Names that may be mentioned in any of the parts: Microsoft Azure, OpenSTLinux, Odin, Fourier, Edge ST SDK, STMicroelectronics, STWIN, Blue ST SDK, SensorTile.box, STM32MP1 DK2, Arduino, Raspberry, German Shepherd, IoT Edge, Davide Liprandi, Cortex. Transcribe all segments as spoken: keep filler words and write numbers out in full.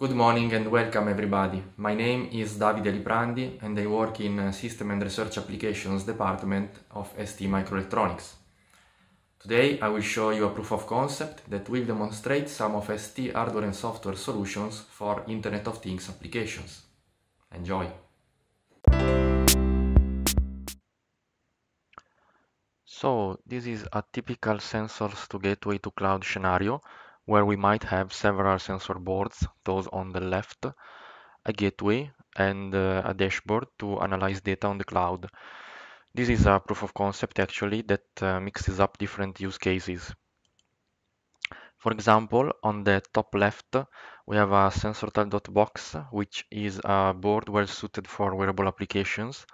Good morning and welcome everybody. My name is Davide Liprandi and I work in System and Research Applications department of STMicroelectronics. Today I will show you a proof of concept that will demonstrate some of S T hardware and software solutions for Internet of Things applications. Enjoy! So this is a typical sensors to gateway to cloud scenario, where we might have several sensor boards, those on the left, a gateway and uh, a dashboard to analyze data on the cloud. This is a proof of concept actually that uh, mixes up different use cases. For example, on the top left, we have a SensorTile.box, which is a board well suited for wearable applications.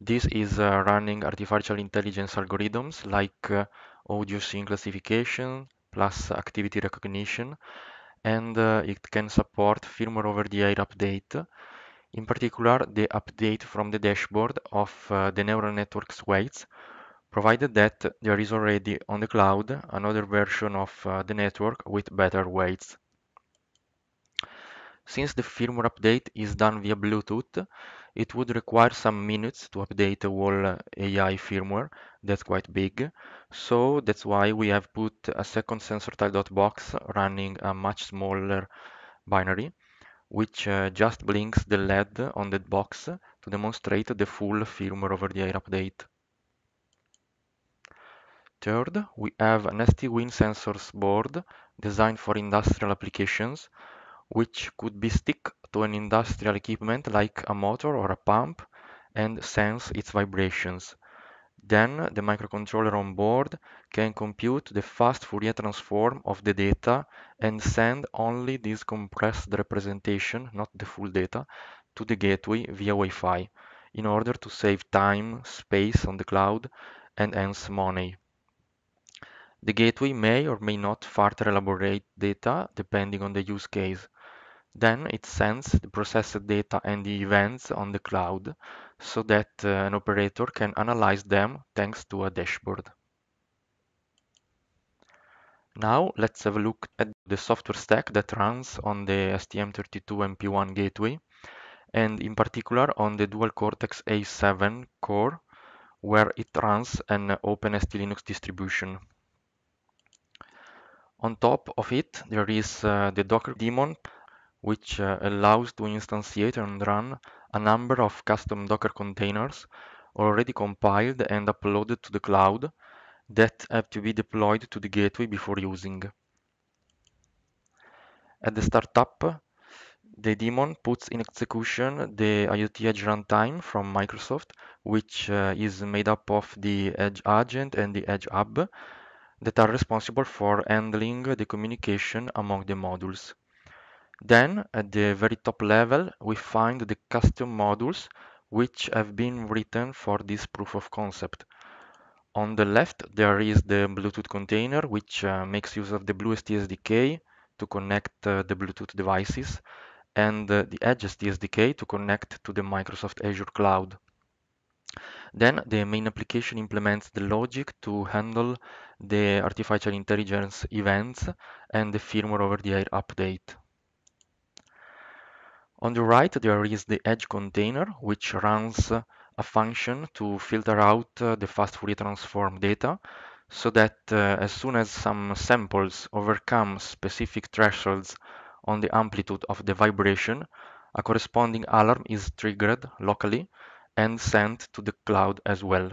This is uh, running artificial intelligence algorithms like uh, audio scene classification, plus activity recognition, and uh, it can support firmware over the air update, in particular the update from the dashboard of uh, the neural network's weights, provided that there is already on the cloud another version of uh, the network with better weights. Since the firmware update is done via Bluetooth, it would require some minutes to update the whole A I firmware. That's quite big. So that's why we have put a second SensorTile.box running a much smaller binary, which uh, just blinks the L E D on that box to demonstrate the full firmware over the air update. Third, we have an S T WIN sensors board designed for industrial applications, which could be stick to an industrial equipment like a motor or a pump and sense its vibrations. Then the microcontroller on board can compute the fast Fourier transform of the data and send only this compressed representation, not the full data, to the gateway via Wi-Fi in order to save time, space on the cloud, and hence money. The gateway may or may not further elaborate data depending on the use case. Then it sends the processed data and the events on the cloud so that uh, an operator can analyze them thanks to a dashboard. Now let's have a look at the software stack that runs on the S T M thirty-two M P one gateway, and in particular on the dual Cortex A seven core, where it runs an OpenSTLinux distribution. On top of it, there is uh, the Docker daemon, which uh, allows to instantiate and run a number of custom Docker containers already compiled and uploaded to the cloud that have to be deployed to the gateway before using. At the startup, the daemon puts in execution the IoT Edge runtime from Microsoft, which uh, is made up of the Edge Agent and the Edge Hub that are responsible for handling the communication among the modules. Then, at the very top level, we find the custom modules which have been written for this proof of concept. On the left, there is the Bluetooth container, which uh, makes use of the Blue S T S D K to connect uh, the Bluetooth devices, and uh, the Edge S T S D K to connect to the Microsoft Azure cloud. Then, the main application implements the logic to handle the artificial intelligence events and the firmware over the air update. On the right, there is the Edge container, which runs a function to filter out the fast Fourier transform data, so that uh, as soon as some samples overcome specific thresholds on the amplitude of the vibration, a corresponding alarm is triggered locally and sent to the cloud as well.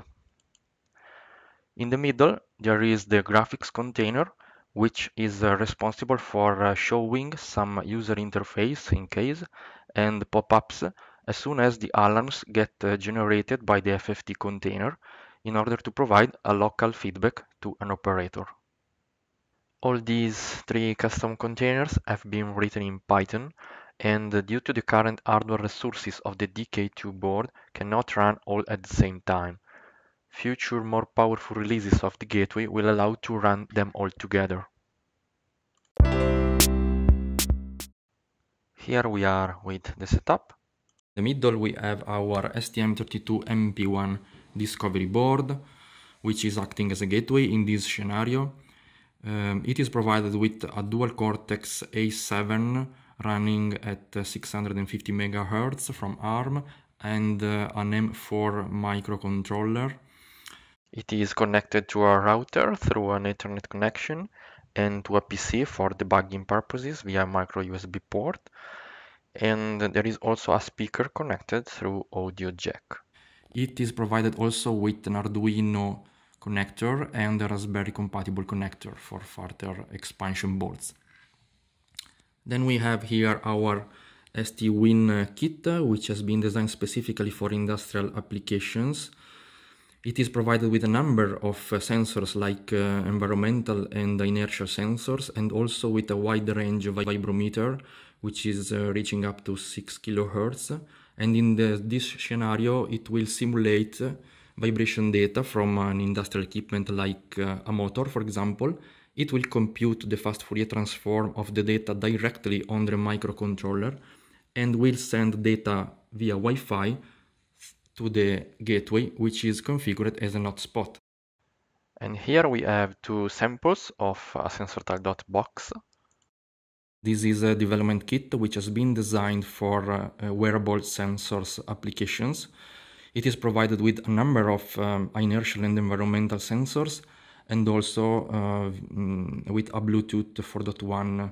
In the middle, there is the graphics container, which is uh, responsible for uh, showing some user interface in case and pop-ups as soon as the alarms get uh, generated by the F F T container in order to provide a local feedback to an operator. All these three custom containers have been written in Python, and uh, due to the current hardware resources of the D K two board, cannot run all at the same time. Future more powerful releases of the gateway will allow to run them all together. Here we are with the setup. In the middle we have our S T M thirty-two M P one discovery board, which is acting as a gateway in this scenario. Um, it is provided with a dual Cortex A seven running at six hundred fifty megahertz from ARM and uh, an M four microcontroller. It is connected to a router through an Ethernet connection and to a P C for debugging purposes via micro U S B port. And there is also a speaker connected through audio jack. It is provided also with an Arduino connector and a Raspberry compatible connector for further expansion boards. Then we have here our STWIN kit, which has been designed specifically for industrial applications. It is provided with a number of sensors like uh, environmental and inertial sensors, and also with a wide range of vibrometer, which is uh, reaching up to six kilohertz. And in the, this scenario, it will simulate vibration data from an industrial equipment like uh, a motor, for example. It will compute the fast Fourier transform of the data directly on the microcontroller and will send data via Wi-Fi to the gateway, which is configured as an hotspot. And here we have two samples of a SensorTile.box. This is a development kit which has been designed for uh, wearable sensors applications. It is provided with a number of um, inertial and environmental sensors, and also uh, with a Bluetooth four point one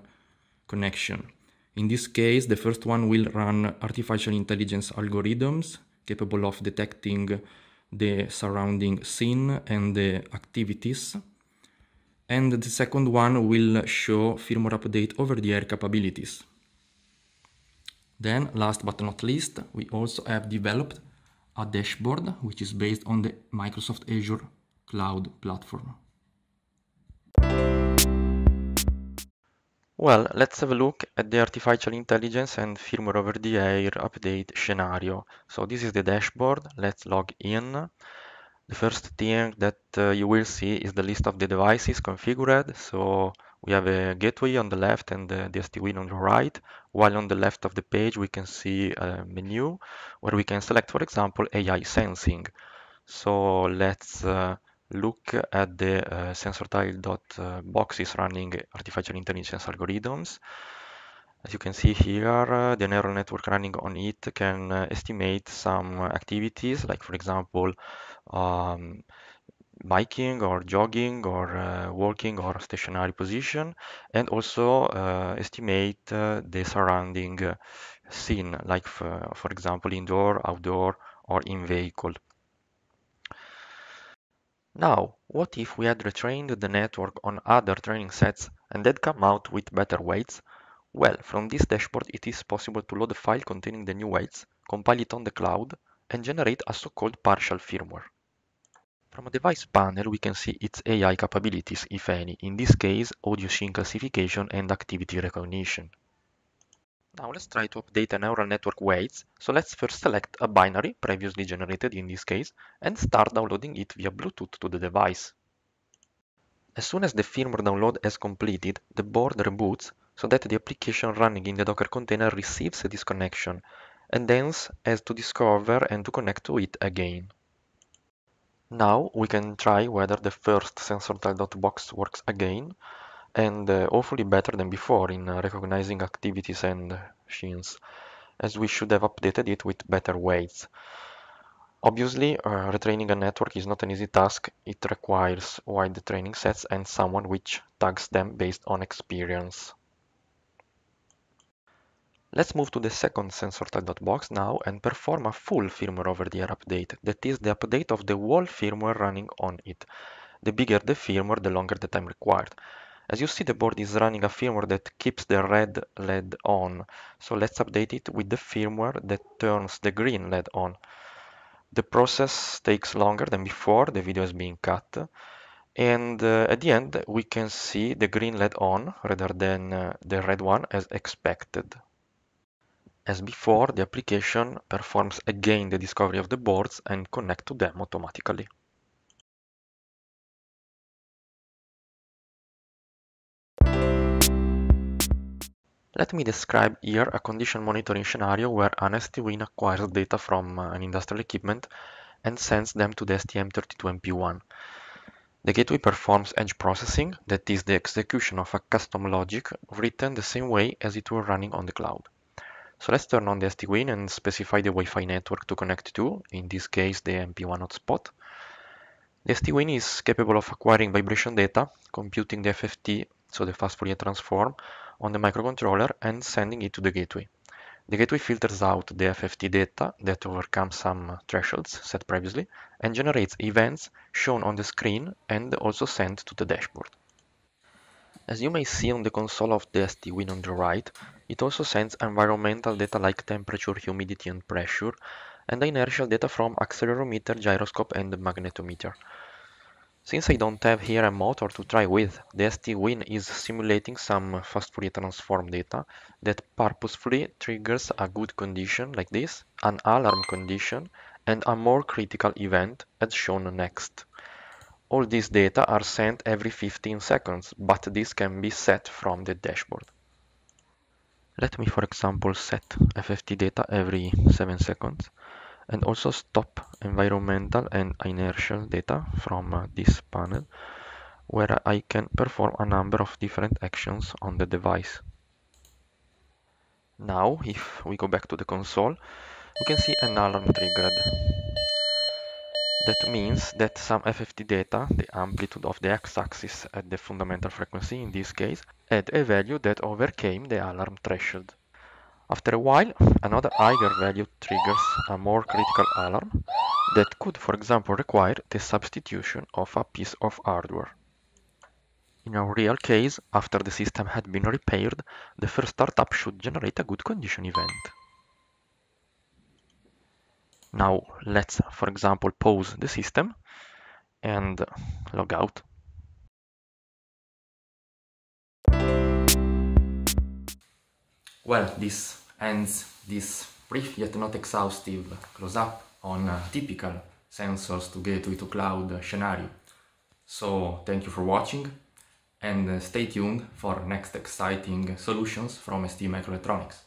connection. In this case, the first one will run artificial intelligence algorithms capable of detecting the surrounding scene and the activities. And the second one will show firmware update over-the-air capabilities. Then, last but not least, we also have developed a dashboard which is based on the Microsoft Azure cloud platform. Well, let's have a look at the artificial intelligence and firmware over the air update scenario. So this is the dashboard. Let's log in. The first thing that uh, you will see is the list of the devices configured. So we have a gateway on the left and the, the STWIN on the right. While on the left of the page, we can see a menu where we can select, for example, A I sensing. So let's uh, look at the uh, SensorTile.box is running artificial intelligence algorithms. As you can see here, uh, the neural network running on it can uh, estimate some activities, like for example, um, biking or jogging or uh, walking or stationary position, and also uh, estimate uh, the surrounding uh, scene, like for, for example, indoor, outdoor, or in vehicle. Now, what if we had retrained the network on other training sets and had come out with better weights? Well, from this dashboard it is possible to load a file containing the new weights, compile it on the cloud, and generate a so-called partial firmware. From a device panel we can see its A I capabilities, if any, in this case audio scene classification and activity recognition. Now let's try to update a neural network weights, so let's first select a binary, previously generated in this case, and start downloading it via Bluetooth to the device. As soon as the firmware download has completed, the board reboots so that the application running in the Docker container receives this connection, and hence has to discover and to connect to it again. Now we can try whether the first SensorTile.box works again, and uh, hopefully better than before in uh, recognizing activities and scenes, as we should have updated it with better weights. Obviously, uh, retraining a network is not an easy task. It requires wide training sets and someone which tags them based on experience. Let's move to the second SensorTile.box now and perform a full firmware over-the-air update, that is the update of the whole firmware running on it. The bigger the firmware, the longer the time required. As you see, the board is running a firmware that keeps the red L E D on, so let's update it with the firmware that turns the green L E D on. The process takes longer than before, the video is being cut, and uh, at the end we can see the green L E D on rather than uh, the red one as expected. As before, the application performs again the discovery of the boards and connects to them automatically. Let me describe here a condition monitoring scenario where an STWIN acquires data from an industrial equipment and sends them to the S T M thirty-two M P one. The gateway performs edge processing, that is the execution of a custom logic written the same way as it were running on the cloud. So let's turn on the S T WIN and specify the Wi-Fi network to connect to, in this case the M P one hotspot. The S T WIN is capable of acquiring vibration data, computing the F F T, so the fast Fourier transform, on the microcontroller and sending it to the gateway. The gateway filters out the F F T data that overcomes some thresholds set previously and generates events shown on the screen and also sent to the dashboard. As you may see on the console of the S T WIN on the right, it also sends environmental data like temperature, humidity and pressure, and inertial data from accelerometer, gyroscope and magnetometer. Since I don't have here a motor to try with, the S T WIN is simulating some fast Fourier transform data that purposefully triggers a good condition like this, an alarm condition, and a more critical event as shown next. All these data are sent every fifteen seconds, but this can be set from the dashboard. Let me, for example, set F F T data every seven seconds. And also stop environmental and inertial data from uh, this panel, where I can perform a number of different actions on the device. Now, if we go back to the console, we can see an alarm triggered. That means that some F F T data, the amplitude of the x-axis at the fundamental frequency in this case, had a value that overcame the alarm threshold. After a while, another higher value triggers a more critical alarm that could, for example, require the substitution of a piece of hardware. In our real case, after the system had been repaired, the first startup should generate a good condition event. Now let's, for example, pause the system and log out. Well, this ends this brief yet not exhaustive close-up on a typical sensors to gateway to cloud scenario. So thank you for watching and stay tuned for next exciting solutions from STMicroelectronics.